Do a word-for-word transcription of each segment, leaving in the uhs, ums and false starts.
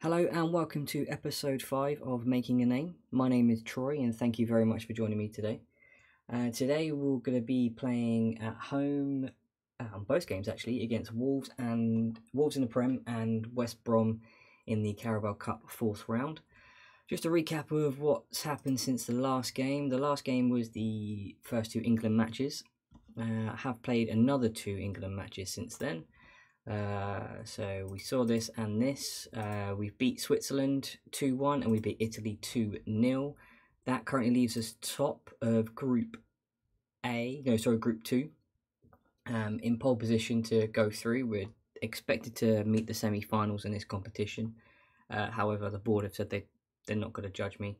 Hello and welcome to episode five of Making a Name. My name is Troy and thank you very much for joining me today. Uh, today we're going to be playing at home uh, on both games actually against Wolves and Wolves in the Prem and West Brom in the Carabao Cup fourth round. Just a recap of what's happened since the last game. The last game was the first two England matches. Uh, I have played another two England matches since then. Uh, so we saw this and this. Uh, we beat Switzerland two one and we beat Italy two nil. That currently leaves us top of Group A, no, sorry, Group two, um, in pole position to go through. We're expected to meet the semi-finals in this competition. Uh, however, the board have said they, they're not going to judge me.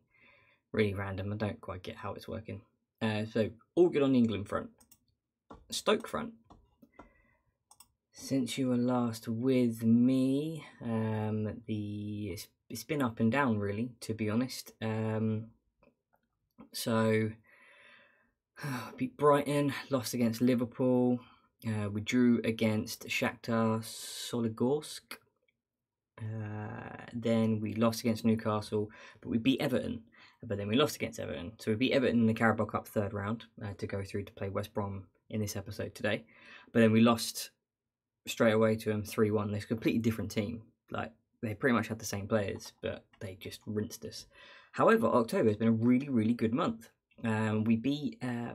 Really random. I don't quite get how it's working. Uh, so all good on the England front. Stoke front. Since you were last with me, um, the it's, it's been up and down really, to be honest. Um, so uh, beat Brighton, lost against Liverpool, uh, we drew against Shakhtar Soligorsk. Uh, then we lost against Newcastle, but we beat Everton. But then we lost against Everton, so we beat Everton in the Carabao Cup third round uh, to go through to play West Brom in this episode today. But then we lost straight away to them three one. They're a completely different team. Like, they pretty much had the same players, but they just rinsed us. However, October has been a really, really good month. Um, we beat uh,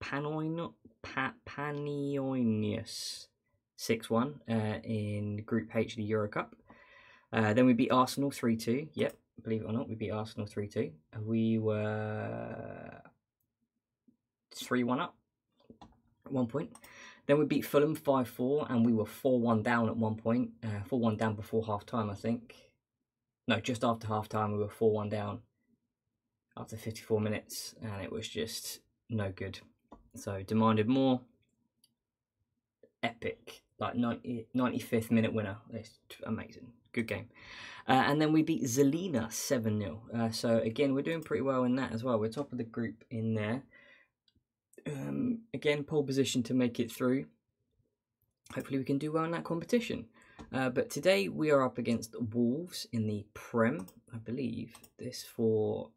Panionius pa six one uh, in Group H of the Euro Cup. Uh, then we beat Arsenal three two. Yep, believe it or not, we beat Arsenal three two. We were three one up at one point. Then we beat Fulham five four and we were four one down at one point. four one uh, down before half-time, I think. No, just after half-time we were four one down after fifty-four minutes and it was just no good. So demanded more. Epic. Like ninety, ninety-fifth minute winner. It's amazing. Good game. Uh, and then we beat Žilina seven nil. Uh, so again, we're doing pretty well in that as well. We're top of the group in there. Um, again, pole position to make it through. Hopefully we can do well in that competition. Uh, but today we are up against Wolves in the Prem. I believe this for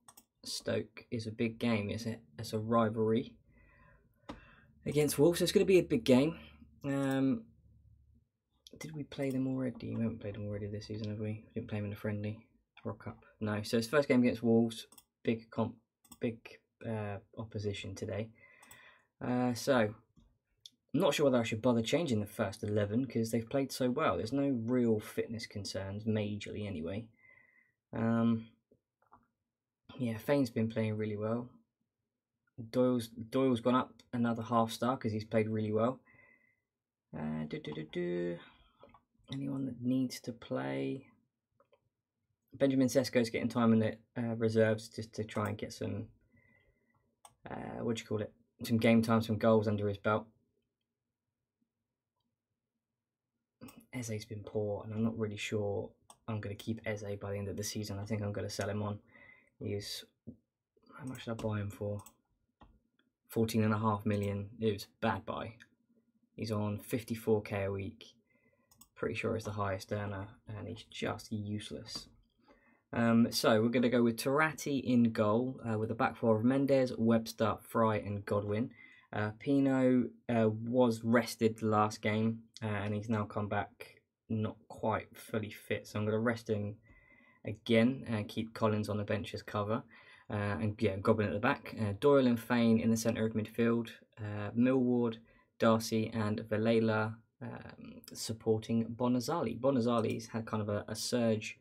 Stoke is a big game. It's a, it's a rivalry against Wolves. So it's going to be a big game. Um, did we play them already? We haven't played them already this season, have we? We didn't play them in a friendly Rock Up. No. So it's first game against Wolves. Big comp, big uh, opposition today. Uh, so, I'm not sure whether I should bother changing the first eleven because they've played so well. There's no real fitness concerns, majorly anyway. Um, yeah, Fane's been playing really well. Doyle's Doyle's gone up another half star because he's played really well. Uh, do, do, do, do. Anyone that needs to play? Benjamin Sesko's getting time in the uh, reserves just to try and get some, uh, what do you call it? Some game time, some goals under his belt. Eze's been poor, and I'm not really sure I'm going to keep Eze by the end of the season. I think I'm going to sell him on. He's, how much did I buy him for? fourteen and a half million. It was a bad buy. He's on fifty-four K a week. Pretty sure it's the highest earner, and he's just useless. Um, so we're going to go with Tarrati in goal uh, with a back four of Mendes, Webster, Fry and Godwin. Uh, Pino uh, was rested last game uh, and he's now come back not quite fully fit. So I'm going to rest him again and keep Collins on the bench as cover. Uh, and yeah, Godwin at the back. Uh, Doyle and Fane in the centre of midfield. Uh, Millward, Darcy and Vallela um, supporting Bonazzoli. Bonazzoli's had kind of a, a surge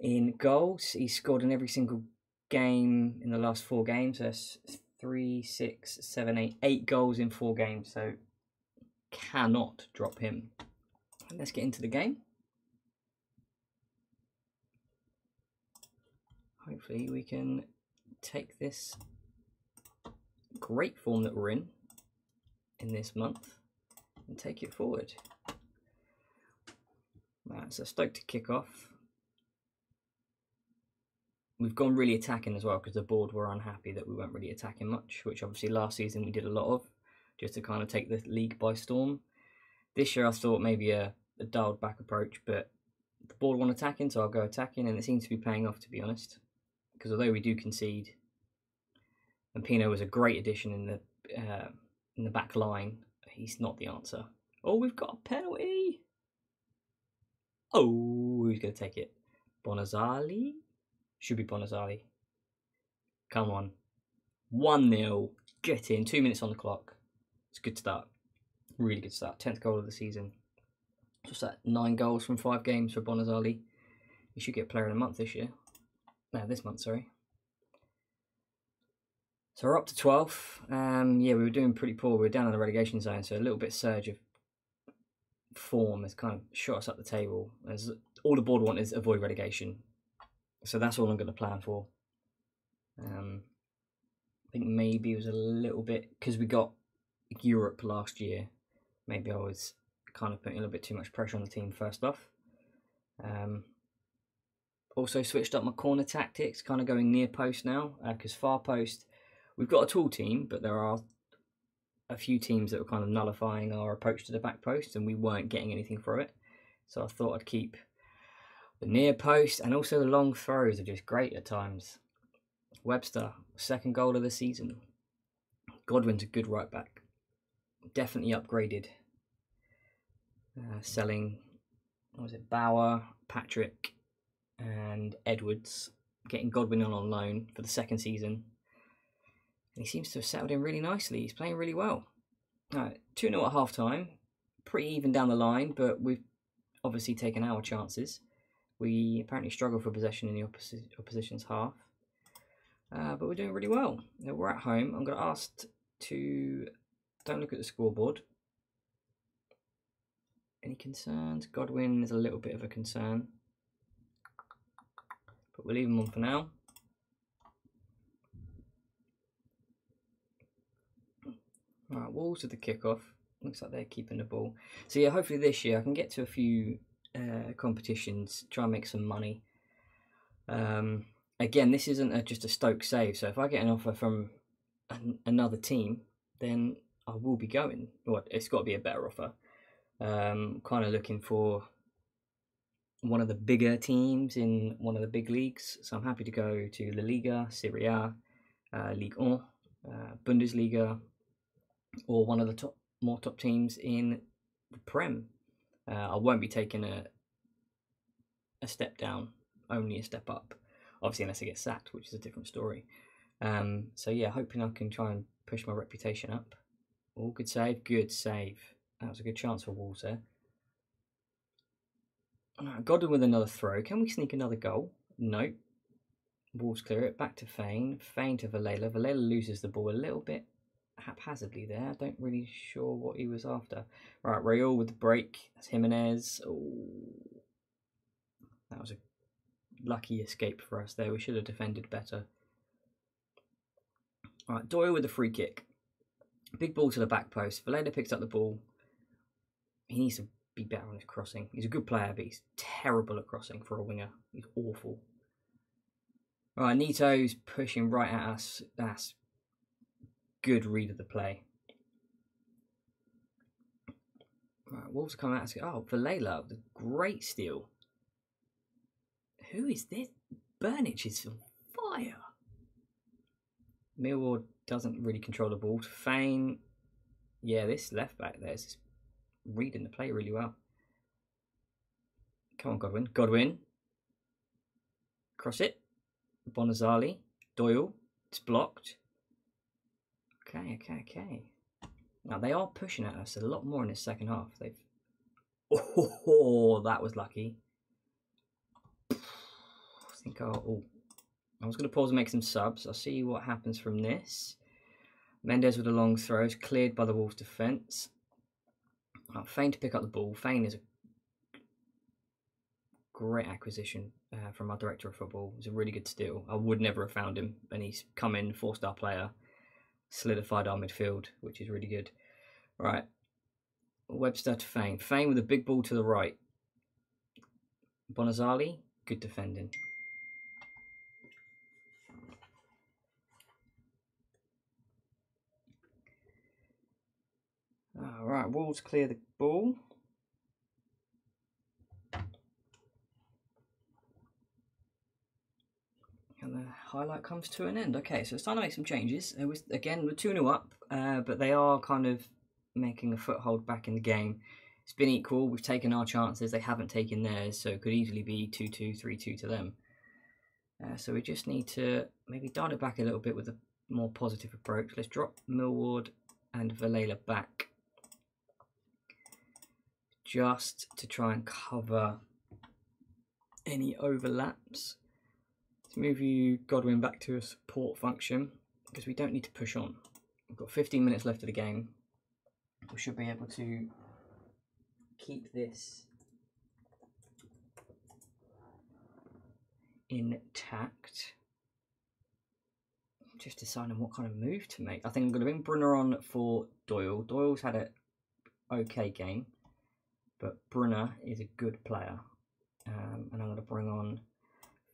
in goals. He's scored in every single game in the last four games. That's three, six, seven, eight, eight goals in four games. So cannot drop him. Let's get into the game. Hopefully we can take this great form that we're in in this month and take it forward. Right, so Stoke to kick off. We've gone really attacking as well because the board were unhappy that we weren't really attacking much, which obviously last season we did a lot of, just to kind of take the league by storm. This year I thought maybe a, a dialed back approach, but the ball on attacking, so I'll go attacking, and it seems to be paying off, to be honest. Because although we do concede, and Pino was a great addition in the uh, in the back line, he's not the answer. Oh, we've got a penalty! Oh, who's going to take it? Bonazzoli? Should be Bonazzoli. Come on. one nil. Get in. Two minutes on the clock. It's a good start. Really good start. tenth goal of the season. Just that nine goals from five games for Bonazzoli. He should get player of the month this year. No, this month, sorry. So we're up to twelfth. Um, yeah, we were doing pretty poor. We were down in the relegation zone, so a little bit surge of form has kind of shot us up the table. As all the board want is avoid relegation. So that's all I'm going to plan for. Um, I think maybe it was a little bit, because we got Europe last year, maybe I was kind of putting a little bit too much pressure on the team first off. Um, also switched up my corner tactics, kind of going near post now, because uh, far post, we've got a tall team, but there are a few teams that were kind of nullifying our approach to the back post, and we weren't getting anything for it. So I thought I'd keep the near post, and also the long throws are just great at times. Webster, second goal of the season. Godwin's a good right back. Definitely upgraded. Uh, selling, what was it, Bauer, Patrick and Edwards. Getting Godwin on, on loan for the second season. And he seems to have settled in really nicely. He's playing really well. two nil at half-time. Pretty even down the line, but we've obviously taken our chances. We apparently struggle for possession in the opposi opposition's half. Uh, but we're doing really well. Now we're at home. I'm going to ask to... Don't look at the scoreboard. Any concerns? Godwin is a little bit of a concern. But we'll leave him on for now. Alright, Wolves with the kickoff. Looks like they're keeping the ball. So yeah, hopefully this year I can get to a few uh, competitions, try and make some money. Um, again, this isn't a, just a Stoke save. So if I get an offer from an, another team, then I will be going. Well, it's got to be a better offer. Um, kind of looking for one of the bigger teams in one of the big leagues. So I'm happy to go to La Liga, Serie A, uh, Ligue one, uh, Bundesliga, or one of the top, more top teams in the Prem. Uh, I won't be taking a a step down, only a step up. Obviously, unless I get sacked, which is a different story. Um, so yeah, hoping I can try and push my reputation up. Oh, good save, good save. That was a good chance for Wolves there. Godwin with another throw. Can we sneak another goal? No. Wolves clear it. Back to Fane. Fane to Vallela. Vallela loses the ball a little bit haphazardly there. I don't really sure what he was after. Right, Raul with the break. That's Jimenez. Oh, that was a lucky escape for us there. We should have defended better. All right, Doyle with the free kick. Big ball to the back post. Vallela picks up the ball. He needs to be better on his crossing. He's a good player, but he's terrible at crossing for a winger. He's awful. All right, Nito's pushing right at us. That's good read of the play. All right, Wolves are coming out. Oh, Vallela, the great steal. Who is this? Burnage is on fire. Millward doesn't really control the ball. Fane, yeah, this left back there is reading the play really well. Come on, Godwin. Godwin. Cross it. Bonazzoli. Doyle. It's blocked. Okay, okay, okay. Now, they are pushing at us a lot more in this second half. They've... Oh, that was lucky. I think I'll... Oh. I was going to pause and make some subs. I'll see what happens from this. Mendes with the long throws, cleared by the Wolves defence. Oh, Fane to pick up the ball. Fane is a great acquisition uh, from our director of football. It's a really good steal. I would never have found him, and he's come in, four-star player, solidified our midfield, which is really good. All right, Webster to Fane. Fane with a big ball to the right. Bonazzoli, good defending. All right, Wolves clear the ball. And the highlight comes to an end. Okay, so it's time to make some changes. Uh, we, again, we're two nil up, uh, but they are kind of making a foothold back in the game. It's been equal. We've taken our chances. They haven't taken theirs, so it could easily be two two, three two to them. Uh, so we just need to maybe dial it back a little bit with a more positive approach. Let's drop Millward and Vallela back just to try and cover any overlaps. Let's move you, Godwin, back to a support function because we don't need to push on. We've got fifteen minutes left of the game. We should be able to keep this intact. Just deciding what kind of move to make. I think I'm going to bring Brunner on for Doyle. Doyle's had an okay game, but Brunner is a good player. Um, and I'm going to bring on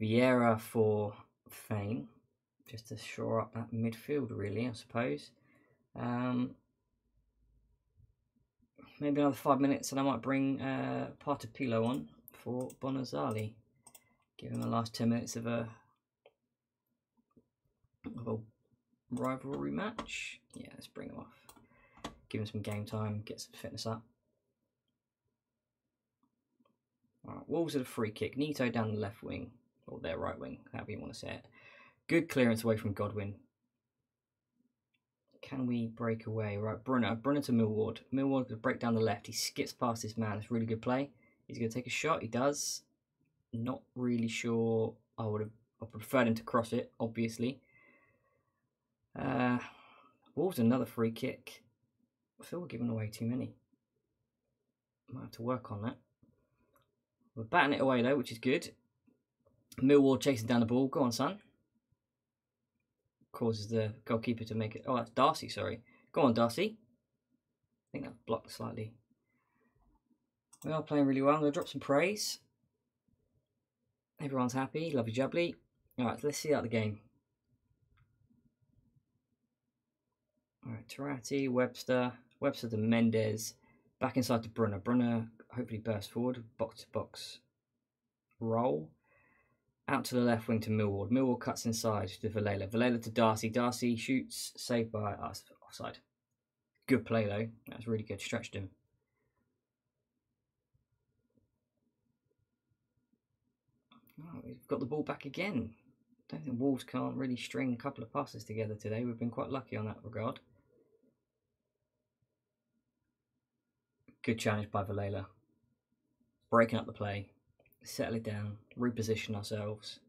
Vieira for Fane, just to shore up that midfield, really, I suppose. Um, maybe another five minutes, and I might bring uh, Partipilo on for Bonazzoli. Give him the last ten minutes of a, of a rivalry match. Yeah, let's bring him off. Give him some game time, get some fitness up. All right, Wolves at a free kick. Neto down the left wing, or their right wing, however you want to say it. Good clearance away from Godwin. Can we break away? Right, Brunner. Brunner to Millward. Millward could break down the left. He skips past this man. It's really good play. He's going to take a shot. He does. Not really sure. I would have I preferred him to cross it, obviously. Uh, Wolves, another free kick. I feel we're giving away too many. Might have to work on that. We're batting it away though, which is good. Millward chasing down the ball. Go on, son. Causes the goalkeeper to make it. Oh, that's Darcy, sorry. Go on, Darcy. I think that's blocked slightly. We are playing really well. I'm going to drop some praise. Everyone's happy. Lovely jubbly. All right, so let's see out the game. All right, Tarrati, Webster. Webster to Mendes. Back inside to Brunner. Brunner hopefully bursts forward. Box to box roll. Out to the left wing to Millward. Millward cuts inside to Vallela. Vallela to Darcy. Darcy shoots, saved by us. Offside. Good play though. That was really good. Stretched him. Oh, we've got the ball back again. I don't think Wolves can't really string a couple of passes together today. We've been quite lucky on that regard. Good challenge by Vallela. Breaking up the play. Settle it down, reposition ourselves.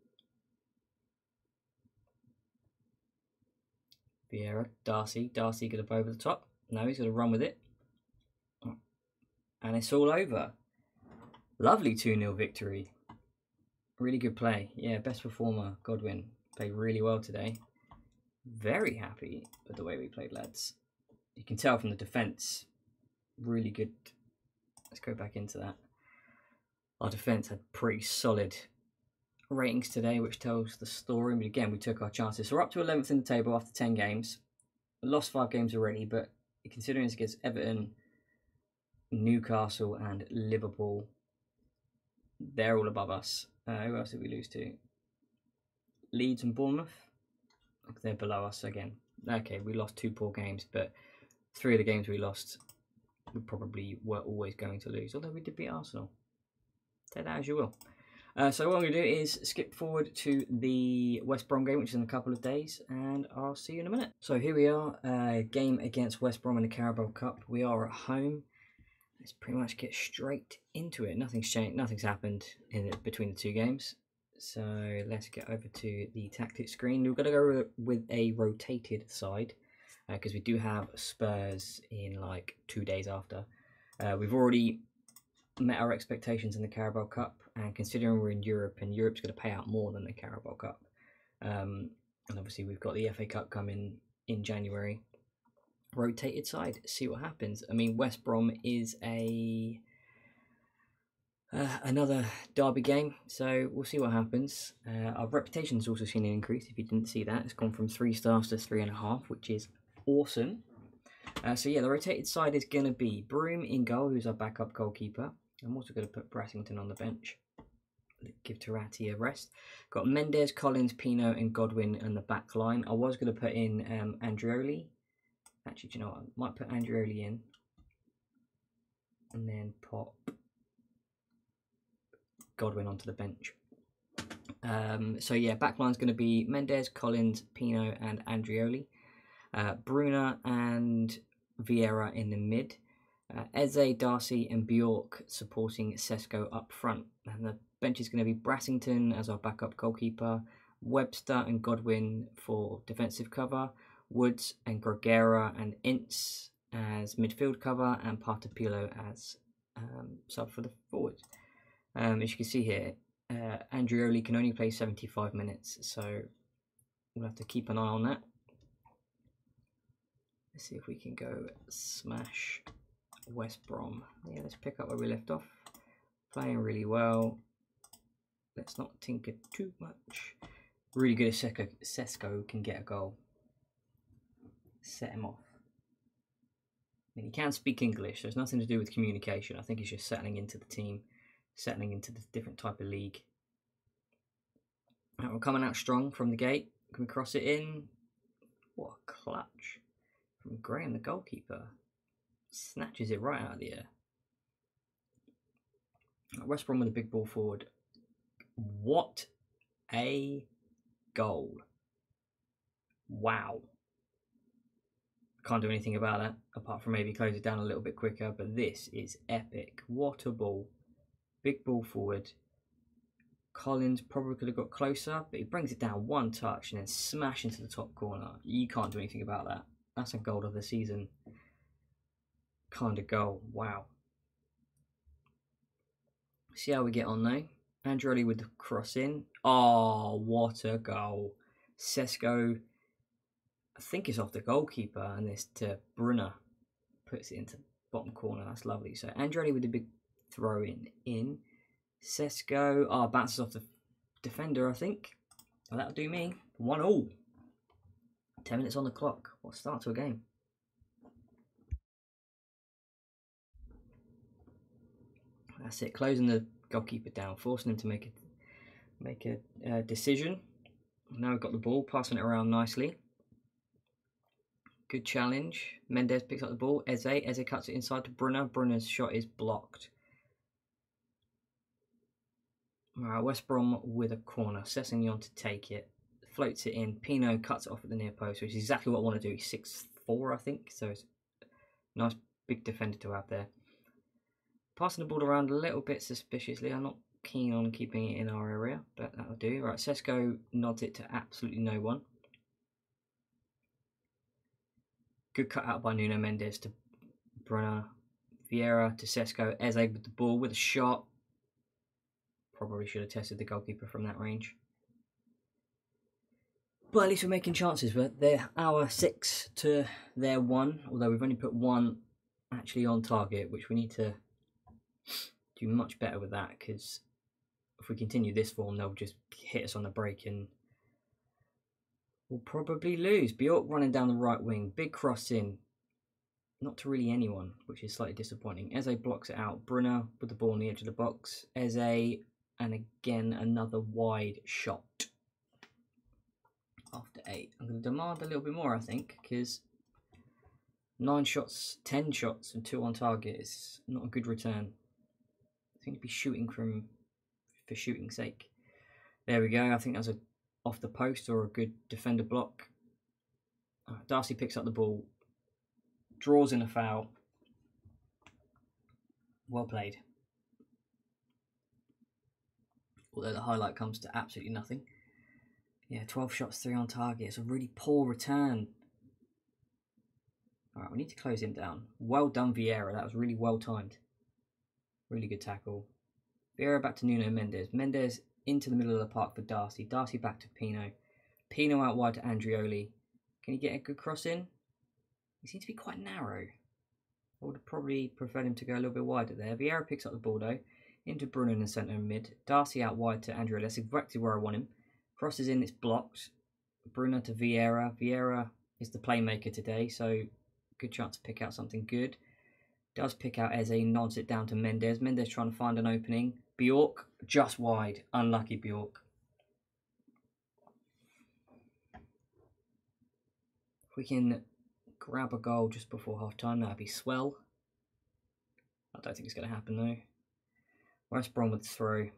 Vieira, Darcy, Darcy going to go over the top. No, he's going to run with it. And it's all over. Lovely two nil victory. Really good play. Yeah, best performer, Godwin. Played really well today. Very happy with the way we played, lads. You can tell from the defence. Really good. Let's go back into that. Our defence had pretty solid ratings today, which tells the story. But again, we took our chances. So we're up to eleventh in the table after ten games. We lost five games already, but considering it's against Everton, Newcastle and Liverpool, they're all above us. Uh, who else did we lose to? Leeds and Bournemouth. They're below us again. Okay, we lost two poor games, but three of the games we lost, we probably were always going to lose. Although we did beat Arsenal. Take that as you will. Uh, so what I'm going to do is skip forward to the West Brom game, which is in a couple of days, and I'll see you in a minute. So here we are, uh, game against West Brom in the Carabao Cup. We are at home. Let's pretty much get straight into it. Nothing's changed. Nothing's happened in the, between the two games. So let's get over to the tactics screen. We're going to go with a rotated side because uh, we do have Spurs in like two days after. Uh, we've already met our expectations in the Carabao Cup, and considering we're in Europe and Europe's going to pay out more than the Carabao Cup, um, and obviously we've got the F A Cup coming in January. Rotated side, see what happens. I mean, West Brom is a uh, another derby game, so we'll see what happens. Uh, our reputation's also seen an increase. If you didn't see that, it's gone from three stars to three and a half, which is awesome. Uh, so yeah, the rotated side is going to be Broome in goal, who's our backup goalkeeper. I'm also going to put Brassington on the bench. give Tarrati a rest. Got Mendes, Collins, Pino and Godwin in the back line. I was going to put in um, Andreoli. Actually, do you know what? I might put Andreoli in. And then pop Godwin onto the bench. Um, so yeah, back line's going to be Mendes, Collins, Pino and Andreoli. Uh, Brunner and Vieira in the mid. Uh, Eze, Darcy and Bjork supporting Sesko up front. And the bench is going to be Brassington as our backup goalkeeper, Webster and Godwin for defensive cover, Woods and Greguera and Ince as midfield cover, and Partipilo as um, sub for the forwards. Um, as you can see here, uh, Andreoli can only play seventy-five minutes, so we'll have to keep an eye on that. Let's see if we can go smash West Brom. Yeah, let's pick up where we left off. Playing really well. Let's not tinker too much. Really good if Sesko, Sesko can get a goal. Set him off. I mean, he can speak English, so it's nothing to do with communication. I think he's just settling into the team, settling into the different type of league. Right, we're coming out strong from the gate. Can we cross it in? What a clutch. From Graham, the goalkeeper. Snatches it right out of the air. West Brom with a big ball forward. What a goal. Wow. Can't do anything about that, apart from maybe close it down a little bit quicker, but this is epic. What a ball. Big ball forward. Collins probably could have got closer, but he brings it down one touch and then smash into the top corner. You can't do anything about that. That's a goal of the season kind of goal. Wow. See how we get on now. Andreoli with the cross in. Oh, what a goal. Sesko, I think it's off the goalkeeper, and this to Brunner. Puts it into the bottom corner. That's lovely. So Andreoli with the big throw in. In. Sesko. Oh, bounces off the defender, I think. Well, that'll do me. One all. ten minutes on the clock. What a start to a game. That's it. Closing the goalkeeper down, forcing him to make a make a uh, decision. Now we've got the ball, passing it around nicely. Good challenge. Mendes picks up the ball. Eze. Eze cuts it inside to Brunner. Brunner's shot is blocked. Alright, West Brom with a corner. Cessignon to take it. Floats it in. Pino cuts it off at the near post, which is exactly what I want to do. He's six foot four, I think. So it's a nice big defender to have there. Passing the ball around a little bit suspiciously. I'm not keen on keeping it in our area, but that'll do. Right, Sesko nods it to absolutely no one. Good cut out by Nuno Mendes to Brunner. Vieira to Sesko. Eze with the ball with a shot. Probably should have tested the goalkeeper from that range. But at least we're making chances. But they're our six to their one. Although we've only put one actually on target, which we need to do much better with that, because if we continue this form, they'll just hit us on the break and we'll probably lose. Bjork running down the right wing. Big cross in. Not to really anyone, which is slightly disappointing. Eze blocks it out. Brunner with the ball on the edge of the box. Eze, and again, another wide shot. After eight. I'm going to demand a little bit more, I think, because nine shots, ten shots, and two on target is not a good return. I seem to be shooting from for shooting's sake. There we go. I think that's a off the post or a good defender block. Uh, Darcy picks up the ball, draws in a foul. Well played. Although the highlight comes to absolutely nothing. Yeah, twelve shots, three on target. It's a really poor return. All right, we need to close him down. Well done, Vieira. That was really well timed. Really good tackle. Vieira back to Nuno Mendes. Mendes into the middle of the park for Darcy. Darcy back to Pino. Pino out wide to Andreoli. Can he get a good cross in? He seems to be quite narrow. I would have probably preferred him to go a little bit wider there. Vieira picks up the ball, though. Into Brunner in the centre and mid. Darcy out wide to Andreoli. That's exactly where I want him. Crosses in, it's blocked. Brunner to Vieira. Vieira is the playmaker today, so good chance to pick out something good. Does pick out Eze, nods it down to Mendes. Mendes trying to find an opening. Bjork, just wide. Unlucky Bjork. If we can grab a goal just before half-time, that'd be swell. I don't think it's going to happen, though. West Brom with through.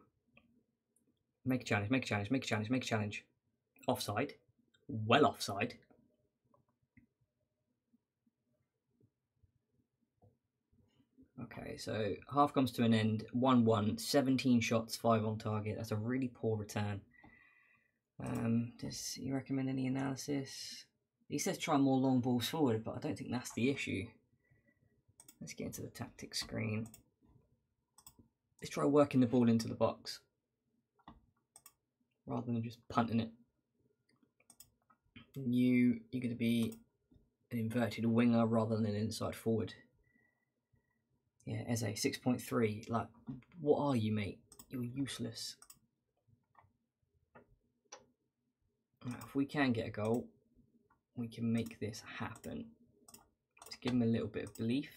Make a challenge, make a challenge, make a challenge, make a challenge. Offside. Well offside. Okay, so half comes to an end. one one, seventeen shots, five on target. That's a really poor return. Um, does he recommend any analysis? He says try more long balls forward, but I don't think that's the issue. Let's get into the tactics screen. Let's try working the ball into the box rather than just punting it. You, you're going to be an inverted winger rather than an inside forward. Yeah, Eze, six point three. Like, what are you, mate? You're useless. Now, if we can get a goal, we can make this happen. Let's give him a little bit of belief.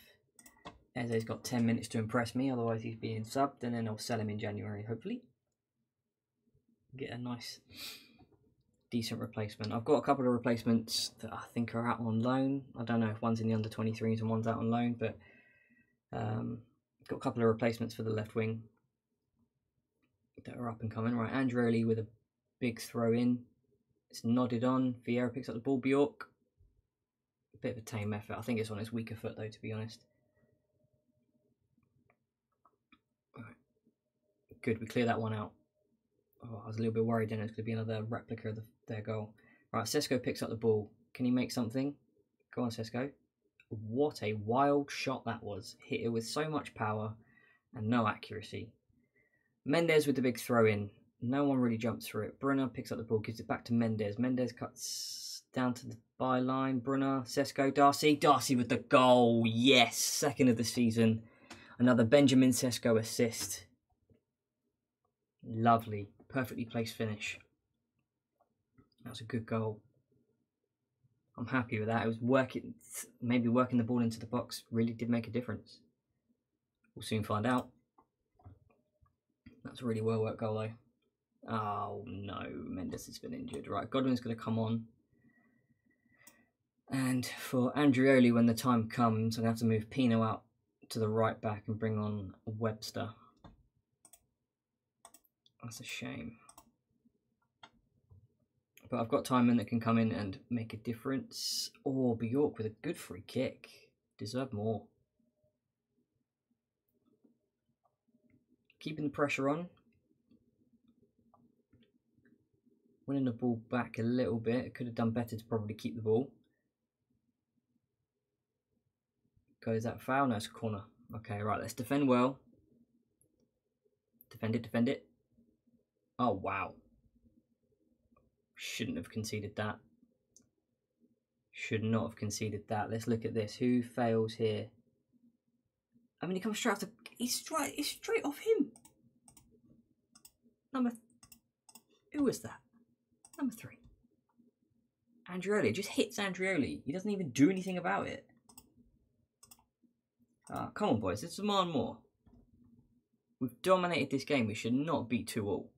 Eze's got ten minutes to impress me, otherwise he's being subbed, and then I'll sell him in January, hopefully. Get a nice, decent replacement. I've got a couple of replacements that I think are out on loan. I don't know if one's in the under twenty-threes and one's out on loan, but... Um, got a couple of replacements for the left wing that are up and coming. Right, Andreoli with a big throw in. It's nodded on. Vieira picks up the ball. Bjork. A bit of a tame effort. I think it's on its weaker foot, though, to be honest. Right. Good, we clear that one out. Oh, I was a little bit worried then. It's going to be another replica of the, their goal. Right, Sesko picks up the ball. Can he make something? Go on, Sesko. What a wild shot that was. Hit it with so much power and no accuracy. Mendes with the big throw in. No one really jumps for it. Brunner picks up the ball, gives it back to Mendes. Mendes cuts down to the byline. Brunner, Sesko, Darcy. Darcy with the goal. Yes, second of the season. Another Benjamin Sesko assist. Lovely. Perfectly placed finish. That was a good goal. I'm happy with that. It was working, maybe working the ball into the box really did make a difference. We'll soon find out. That's a really well worked goal, though. Oh no, Mendes has been injured. Right, Godwin's going to come on. And for Andreoli, when the time comes, I'm going to have to move Pino out to the right back and bring on Webster. That's a shame. But I've got Timon that can come in and make a difference. Or oh, Bjork with a good free kick. Deserve more. Keeping the pressure on. Winning the ball back a little bit. It could have done better to probably keep the ball. Goes that foul? No, it's a corner. Okay, right, let's defend well. Defend it, defend it. Oh, wow. Shouldn't have conceded that. Should not have conceded that. Let's look at this. Who fails here? I mean, he comes straight after. He's straight. It's straight off him. Number. Who was that? Number three. Andreoli just hits Andreoli. He doesn't even do anything about it. Ah, come on, boys. Let's demand more. We've dominated this game. We should not be two all.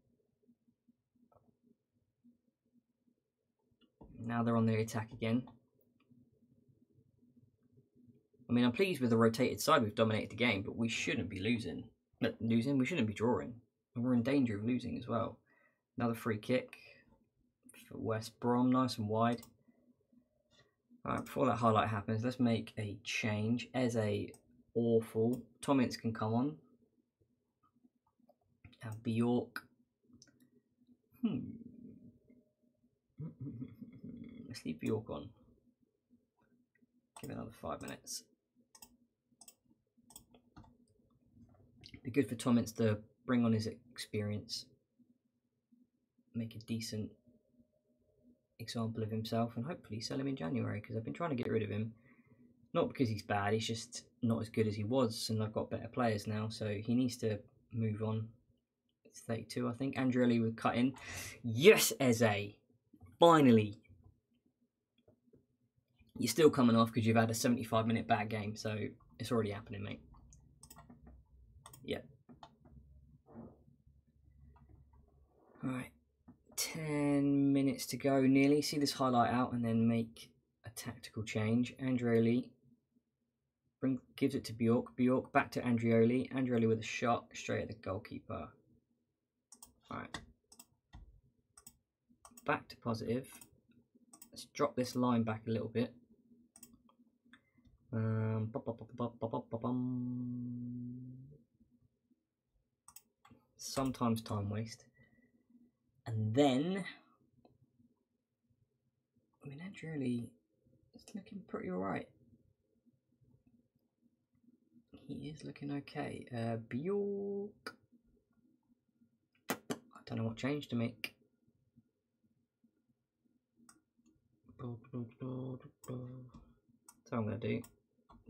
Now they're on the attack again. I mean, I'm pleased with the rotated side. We've dominated the game, but we shouldn't be losing. Not losing, we shouldn't be drawing. And we're in danger of losing as well. Another free kick for West Brom. Nice and wide. All right, before that highlight happens, let's make a change. Eze, awful. Tom Ince can come on. And Bjork. Hmm. Let's leave Bjork on. Give it another five minutes. It'd be good for Tom Ince to bring on his experience, make a decent example of himself, and hopefully sell him in January, because I've been trying to get rid of him. Not because he's bad, he's just not as good as he was, and I've got better players now, so he needs to move on. It's thirty-two, I think. Andreoli would cut in. Yes, Eze! Finally! You're still coming off because you've had a seventy-five minute bad game, so it's already happening, mate. Yep. Right, ten minutes to go nearly. See this highlight out and then make a tactical change. Andreoli bring, gives it to Bjork. Bjork back to Andreoli. Andreoli with a shot straight at the goalkeeper. Alright. Back to positive. Let's drop this line back a little bit. Um, bop, bop, bop, bop, bop, bop, bop, bum. Sometimes time waste. And then, I mean, Andreoli is looking pretty alright. He is looking okay. Uh, Bjork. I don't know what change to make. So I'm going to do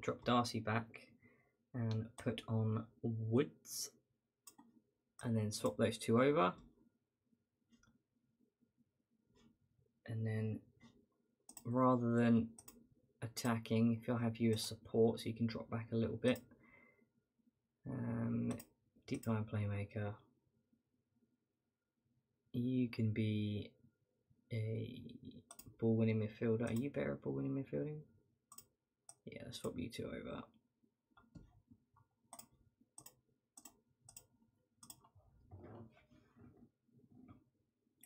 drop Darcy back and put on Woods, and then swap those two over. And then, rather than attacking, if I have you as support, so you can drop back a little bit. Um, deep line playmaker. You can be a ball winning midfielder. Are you better at ball winning midfielding? Yeah, let's swap you two over.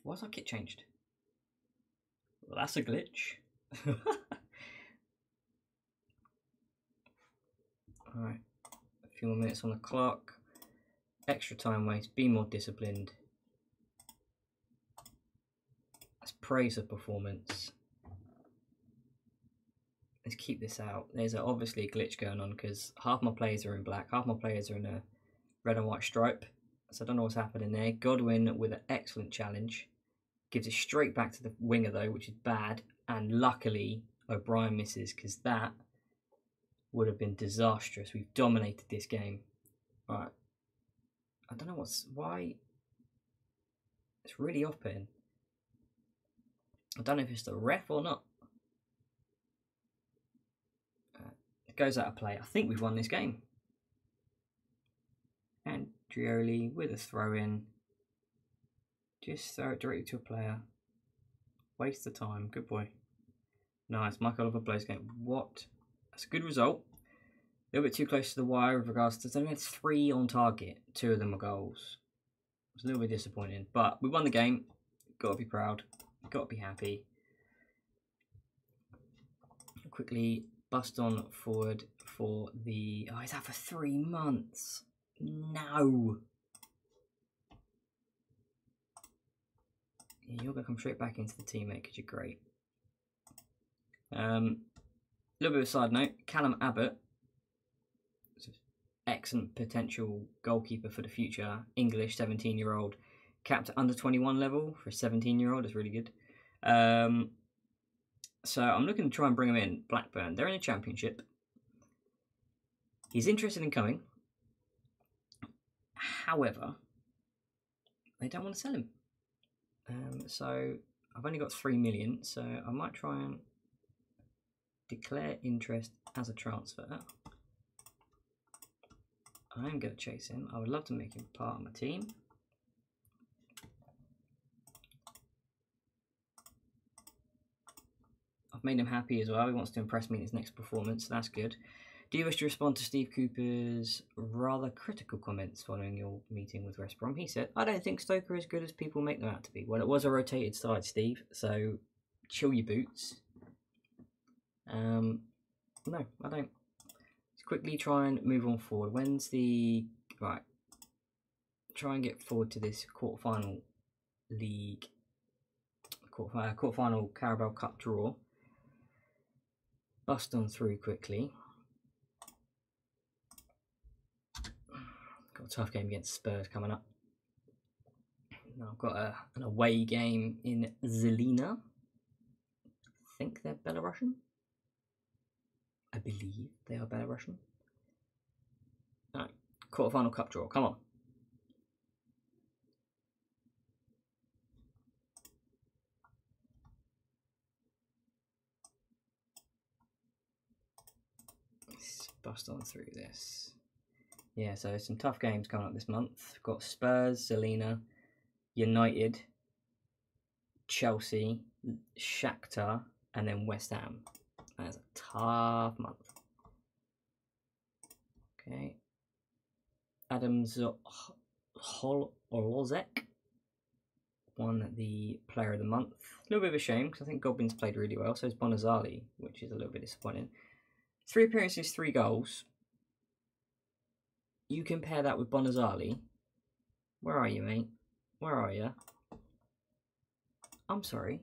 Why's our kit changed? Well, that's a glitch. Alright, a few more minutes on the clock. Extra time waste, be more disciplined. Let's praise the performance. Let's keep this out. There's a, obviously a glitch going on because half my players are in black, half my players are in a red and white stripe. So I don't know what's happening there. Godwin with an excellent challenge. Gives it straight back to the winger though, which is bad. And luckily, O'Brien misses, because that would have been disastrous. We've dominated this game. All right. I don't know what's... Why? It's really off-putting. I don't know if it's the ref or not. Uh, it goes out of play. I think we've won this game. Andreoli with a throw-in. Just throw it directly to a player. Waste the time. Good boy. Nice. Michael Oliver plays game. What? That's a good result. A little bit too close to the wire with regards to... They had three on target. Two of them were goals. It's a little bit disappointing. But we won the game. Got to be proud. Got to be happy. Quickly bust on forward for the... Oh, is that for three months? No. You're going to come straight back into the teammate because you're great. Um, a little bit of a side note. Callum Abbott, excellent potential goalkeeper for the future. English seventeen-year-old. Capped at under twenty-one level for a seventeen-year-old is really good. Um, so I'm looking to try and bring him in. Blackburn. They're in a championship. He's interested in coming. However, they don't want to sell him. Um, so I've only got three million, so I might try and declare interest as a transfer. I am going to chase him. I would love to make him part of my team. I've made him happy as well. He wants to impress me in his next performance, so that's good. Do you wish to respond to Steve Cooper's rather critical comments following your meeting with West Brom? He said, I don't think Stoke are as good as people make them out to be. Well, it was a rotated side, Steve, so chill your boots. Um, no, I don't. Let's quickly try and move on forward. When's the... Right. Try and get forward to this quarter-final league... Quarter-final quarter-final Carabao Cup draw. Bust on through quickly. Got a tough game against Spurs coming up. Now I've got a, an away game in Žilina. I think they're Belarusian. I believe they are Belarusian. Alright, quarter-final cup draw. Come on. Let's bust on through this. Yeah, so some tough games coming up this month. We've got Spurs, Žilina, United, Chelsea, Shakhtar, and then West Ham. That's a tough month. Okay. Adams Zolosek won the Player of the Month. A little bit of a shame because I think Godwin's played really well. So is Bonazzoli, which is a little bit disappointing. Three appearances, three goals. You compare that with Bonazzoli. Where are you, mate? Where are you? I'm sorry.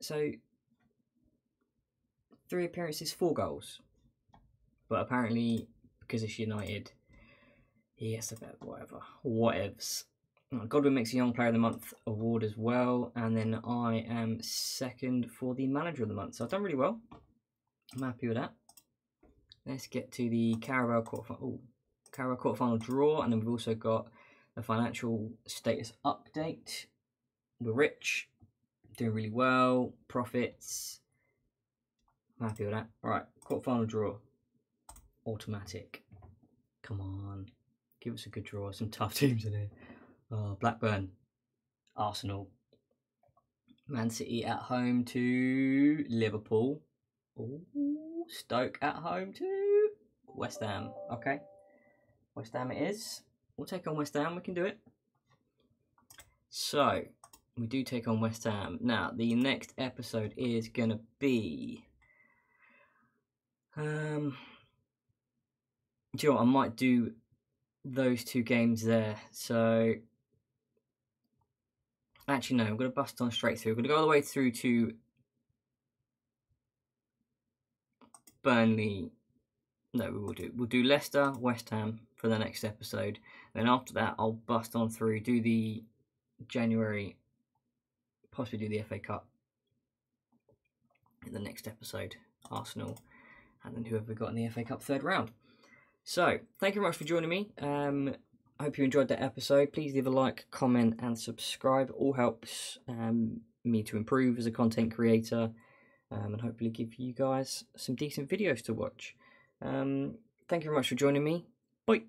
So, three appearances, four goals. But apparently, because it's United, he has to bet whatever. Whatevs. Godwin makes a Young Player of the Month award as well. And then I am second for the Manager of the Month. So I've done really well. I'm happy with that. Let's get to the Carabao quarterfinal. Oh, Carabao quarterfinal draw. And then we've also got the financial status update. We're rich. Doing really well. Profits. I'm happy with that. Alright, quarterfinal draw. Automatic. Come on. Give us a good draw. Some tough teams in here. Oh, Blackburn. Arsenal. Man City at home to Liverpool. Ooh, Stoke at home to West Ham. Okay. West Ham it is. We'll take on West Ham. We can do it. So, we do take on West Ham. Now, the next episode is going to be... Um, do you know what? I might do those two games there. So, actually, no. I'm going to bust on straight through. We're going to go all the way through to Burnley. No, we will do. We'll do Leicester, West Ham for the next episode. Then after that, I'll bust on through, do the January... possibly do the F A Cup in the next episode, Arsenal, and then whoever got in the F A Cup third round. So, thank you very much for joining me. Um, I hope you enjoyed that episode. Please leave a like, comment, and subscribe. All helps um, me to improve as a content creator, um, and hopefully give you guys some decent videos to watch. Um, thank you very much for joining me.